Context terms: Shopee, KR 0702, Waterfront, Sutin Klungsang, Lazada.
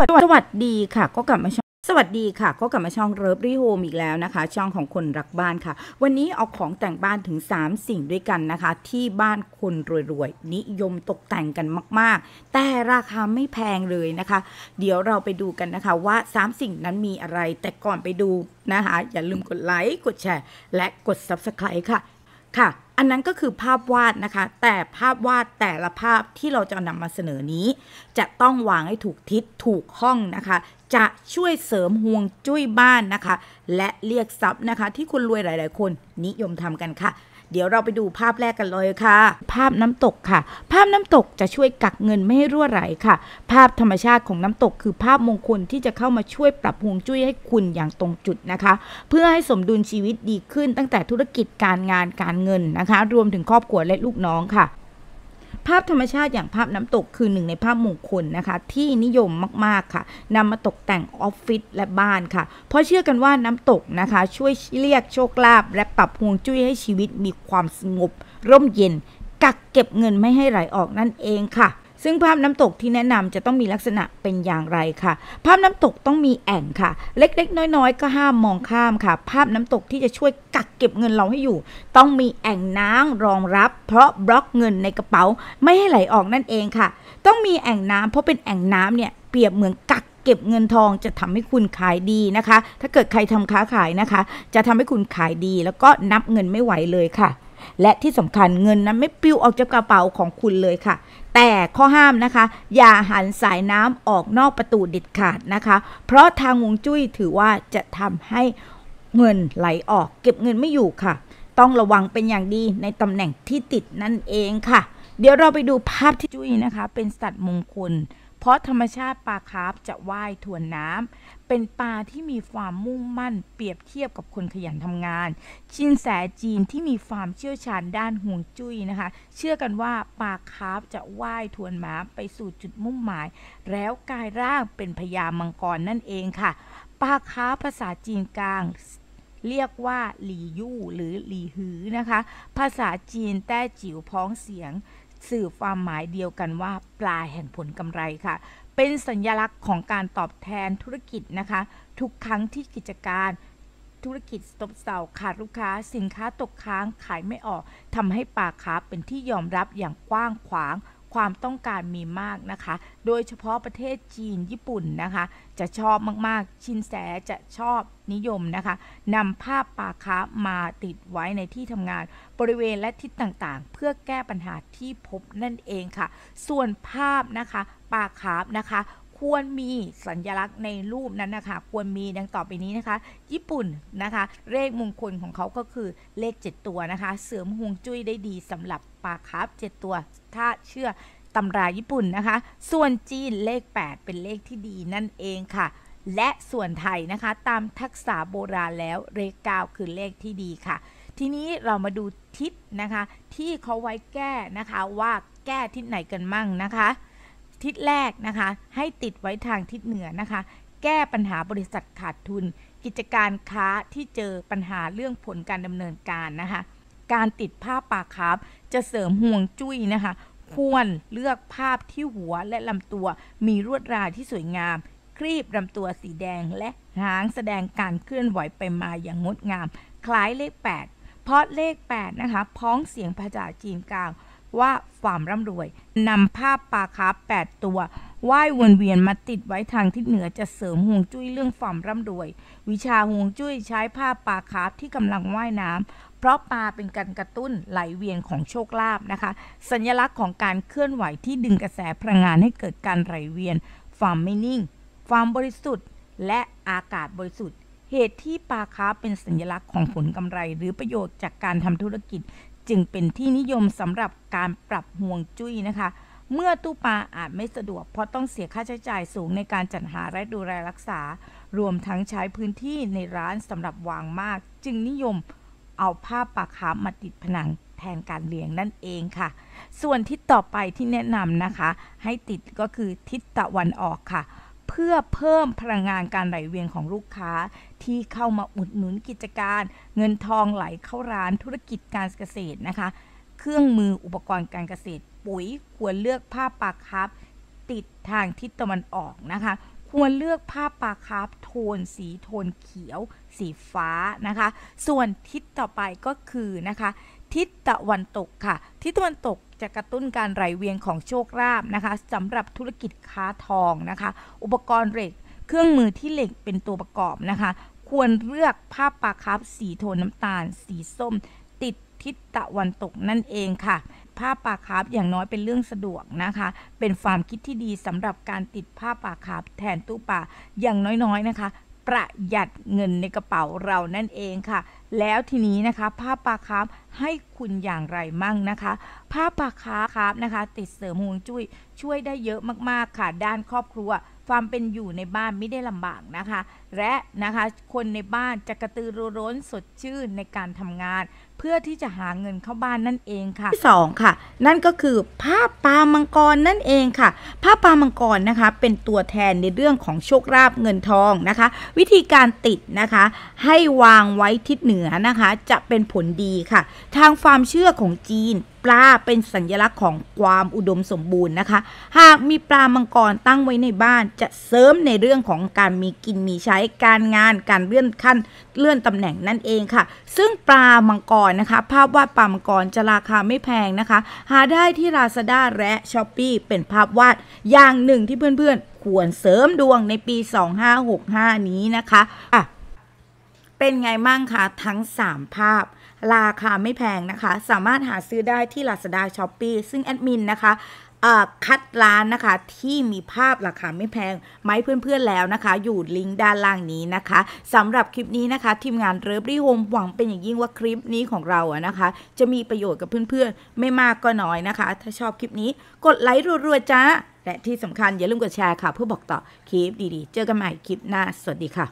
สวัสดีค่ะก็กลับมาช่องเลิฟลี่โฮมอีกแล้วนะคะช่องของคนรักบ้านค่ะวันนี้เอาของแต่งบ้านถึง3สิ่งด้วยกันนะคะที่บ้านคนรวยๆนิยมตกแต่งกันมากๆแต่ราคาไม่แพงเลยนะคะเดี๋ยวเราไปดูกันนะคะว่า3สิ่งนั้นมีอะไรแต่ก่อนไปดูนะคะอย่าลืมกดไลค์กดแชร์และกด Subscribe ค่ะอันนั้นก็คือภาพวาดนะคะแต่ภาพวาดแต่ละภาพที่เราจะนำมาเสนอนี้จะต้องวางให้ถูกทิศถูกห้องนะคะจะช่วยเสริมฮวงจุ้ยบ้านนะคะและเรียกทรัพย์นะคะที่คนรวยหลายๆคนนิยมทำกันค่ะเดี๋ยวเราไปดูภาพแรกกันเลยค่ะภาพน้ำตกค่ะภาพน้ำตกจะช่วยกักเงินไม่ให้รั่วไหลค่ะภาพธรรมชาติของน้ำตกคือภาพมงคลที่จะเข้ามาช่วยปรับฮวงจุ้ยให้คุณอย่างตรงจุดนะคะเพื่อให้สมดุลชีวิตดีขึ้นตั้งแต่ธุรกิจการงานการเงินนะคะรวมถึงครอบครัวและลูกน้องค่ะภาพธรรมชาติอย่างภาพน้ำตกคือหนึ่งในภาพมงคลนะคะที่นิยมมากๆค่ะนำมาตกแต่งออฟฟิศและบ้านค่ะเพราะเชื่อกันว่าน้ำตกนะคะช่วยเรียกโชคลาภและปรับฮวงจุ้ยให้ชีวิตมีความสงบร่มเย็นกักเก็บเงินไม่ให้ไหลออกนั่นเองค่ะซึ่งภาพน้ำตกที่แนะนำจะต้องมีลักษณะเป็นอย่างไรค่ะภาพน้ำตกต้องมีแอ่งค่ะเล็กๆน้อยๆก็ห้ามมองข้ามค่ะภาพน้ำตกที่จะช่วยกักเก็บเงินเราให้อยู่ต้องมีแอ่งน้ำรองรับเพราะบล็อกเงินในกระเป๋าไม่ให้ไหลออกนั่นเองค่ะต้องมีแอ่งน้ำเพราะเป็นแอ่งน้ำเนี่ยเปรียบเหมือนกักเก็บเงินทองจะทำให้คุณขายดีนะคะถ้าเกิดใครทำค้าขายนะคะจะทำให้คุณขายดีแล้วก็นับเงินไม่ไหวเลยค่ะและที่สำคัญเงินนั้นไม่ปลิวออกจากกระเป๋าของคุณเลยค่ะแต่ข้อห้ามนะคะอย่าหันสายน้ำออกนอกประตูเด็ดขาดนะคะเพราะทางฮวงจุ้ยถือว่าจะทำให้เงินไหลออกเก็บเงินไม่อยู่ค่ะต้องระวังเป็นอย่างดีในตำแหน่งที่ติดนั่นเองค่ะเดี๋ยวเราไปดูภาพที่จุ้ยนะคะเป็นสัตว์มงคลเพราะธรรมชาติปลาคาร์ฟจะว่ายทวนน้ำเป็นปลาที่มีความมุ่งมั่นเปรียบเทียบกับคนขยันทำงานชินแสจีนที่มีความเชี่ยวชาญด้านฮวงจุ้ยนะคะเชื่อกันว่าปลาคาร์ฟจะว่ายทวนน้ำไปสู่จุดมุ่งหมายแล้วกลายร่างเป็นพญามังกรนั่นเองค่ะปลาคาร์ฟภาษาจีนกลางเรียกว่าหลี่ยู่หรือหลี่หือนะคะภาษาจีนแต้จิ๋วพ้องเสียงสื่อความหมายเดียวกันว่าปลาแห่งผลกำไรค่ะเป็นสัญลักษณ์ของการตอบแทนธุรกิจนะคะทุกครั้งที่กิจการธุรกิจตบเสาขาดลูกค้าสินค้าตกค้างขายไม่ออกทำให้ปลาคาร์ฟเป็นที่ยอมรับอย่างกว้างขวางความต้องการมีมากนะคะโดยเฉพาะประเทศจีนญี่ปุ่นนะคะจะชอบมากๆชินแสจะชอบนิยมนะคะนำภาพปลาคาร์ฟมาติดไว้ในที่ทำงานบริเวณและทิศต่างๆเพื่อแก้ปัญหาที่พบนั่นเองค่ะส่วนภาพนะคะปลาคาร์ฟนะคะควรมีสัญลักษณ์ในรูปนั้นนะคะควรมีดังต่อไปนี้นะคะญี่ปุ่นนะคะเลขมงคลของเขาก็คือเลข7ตัวนะคะเสริมฮวงจุ้ยได้ดีสำหรับปลาคาร์ฟ7ตัวถ้าเชื่อตำราญี่ปุ่นนะคะส่วนจีนเลข8เป็นเลขที่ดีนั่นเองค่ะและส่วนไทยนะคะตามทักษะโบราณแล้วเลข9คือเลขที่ดีค่ะทีนี้เรามาดูทิศนะคะที่เขาไว้แก้นะคะว่าแก้ทิศไหนกันมั่งนะคะทิศแรกนะคะให้ติดไว้ทางทิศเหนือนะคะแก้ปัญหาบริษัทขาดทุนกิจการค้าที่เจอปัญหาเรื่องผลการดำเนินการนะคะการติดภาพปลาคาร์ฟจะเสริมฮวงจุ้ยนะคะควรเลือกภาพที่หัวและลำตัวมีลวดลายที่สวยงามครีบลำตัวสีแดงและหางแสดงการเคลื่อนไหวไปมาอย่างงดงามคล้ายเลข8เพราะเลข8นะคะพ้องเสียงภาษาจีนกลางว่าความร่ำรวยนำภาพปลาคาร์ฟ8ตัวว่ายวนเวียนมาติดไว้ทางทิศเหนือจะเสริมฮวงจุ้ยเรื่องความร่ำรวยวิชาฮวงจุ้ยใช้ภาพปลาคาร์ฟที่กำลังว่ายน้ำเพราะปลาเป็นการกระตุ้นไหลเวียนของโชคลาภนะคะสัญลักษณ์ของการเคลื่อนไหวที่ดึงกระแสพลังงานให้เกิดการไหลเวียนความไม่นิ่งความบริสุทธิ์และอากาศบริสุทธิ์เหตุที่ปลาคาร์ฟเป็นสัญลักษณ์ของผลกำไรหรือประโยชน์จากการทำธุรกิจจึงเป็นที่นิยมสำหรับการปรับฮวงจุ้ยนะคะเมื่อตู้ปลาอาจไม่สะดวกเพราะต้องเสียค่าใช้จ่ายสูงในการจัดหาและดูแลรักษารวมทั้งใช้พื้นที่ในร้านสำหรับวางมากจึงนิยมเอาภาพปลาคาร์ฟมาติดผนังแทนการเลี้ยงนั่นเองค่ะส่วนทิศต่อไปที่แนะนำนะคะให้ติดก็คือทิศตะวันออกค่ะเพื่อเพิ่มพลังงานการไหลเวียนของลูกค้าที่เข้ามาอุดหนุนกิจการเงินทองไหลเข้าร้านธุรกิจการเกษตรนะคะเครื่องมืออุปกรณ์การเกษตรปุ๋ยควรเลือกภาพปลาคาร์ฟติดทางทิศตะวันออกนะคะ ควรเลือกผ้าปาคาร์ฟโทนสีโทนเขียวสีฟ้านะคะส่วนทิศต่อไปก็คือนะคะทิศตะวันตกค่ะทิศตะวันตกจะกระตุ้นการไหลเวียนของโชคลาภนะคะสำหรับธุรกิจค้าทองนะคะอุปกรณ์เหล็กเครื่องมือที่เหล็กเป็นตัวประกอบนะคะควรเลือกผ้าปาคาร์ฟสีโทนน้ำตาลสีส้มติดทิศตะวันตกนั่นเองค่ะผ้าปาคาร์ฟอย่างน้อยเป็นเรื่องสะดวกนะคะเป็นความคิดที่ดีสำหรับการติดผ้าปาคาร์ฟแทนตู้ป่าอย่างน้อยๆนะคะประหยัดเงินในกระเป๋าเรานั่นเองค่ะแล้วทีนี้นะคะผ้าปาคาร์ฟให้คุณอย่างไรมั่งนะคะผ้าปาคาร์ฟนะคะติดเสริมฮวงจุ้ยช่วยได้เยอะมากๆค่ะด้านครอบครัวความเป็นอยู่ในบ้านไม่ได้ลำบากนะคะและนะคะคนในบ้านจะกระตือรือร้นสดชื่นในการทำงานเพื่อที่จะหาเงินเข้าบ้านนั่นเองค่ะที่สองค่ะนั่นก็คือผ้าปามังกรนั่นเองค่ะผ้าปามังกรนะคะเป็นตัวแทนในเรื่องของโชคลาภเงินทองนะคะวิธีการติดนะคะให้วางไว้ทิศเหนือนะคะจะเป็นผลดีค่ะทางความเชื่อของจีนปลาเป็นสัญลักษณ์ของความอุดมสมบูรณ์นะคะหากมีปลามังกรตั้งไว้ในบ้านจะเสริมในเรื่องของการมีกินมีใช้การงานการเลื่อนขั้นเลื่อนตำแหน่งนั่นเองค่ะซึ่งปลามังกรนะคะภาพวาดปลามังกรจะราคาไม่แพงนะคะหาได้ที่ Lazada และ Shopee เป็นภาพวาดอย่างหนึ่งที่เพื่อนๆควรเสริมดวงในปี2565นี้นะคะเป็นไงมั่งคะทั้ง3ภาพราคาไม่แพงนะคะสามารถหาซื้อได้ที่ Lazada Shopee ซึ่งแอดมินนะคะคัดร้านนะคะที่มีภาพราคาไม่แพงไหมเพื่อนๆแล้วนะคะอยู่ลิงก์ด้านล่างนี้นะคะสำหรับคลิปนี้นะคะทีมงานเลิฟลี่โฮมหวังเป็นอย่างยิ่งว่าคลิปนี้ของเราอะนะคะจะมีประโยชน์กับเพื่อนๆไม่มากก็น้อยนะคะถ้าชอบคลิปนี้กดไลค์รัวๆจ้าและที่สำคัญอย่าลืมกดแชร์ค่ะเพื่อบอกต่อคลิปดีๆเจอกันใหม่คลิปหน้าสวัสดีค่ะ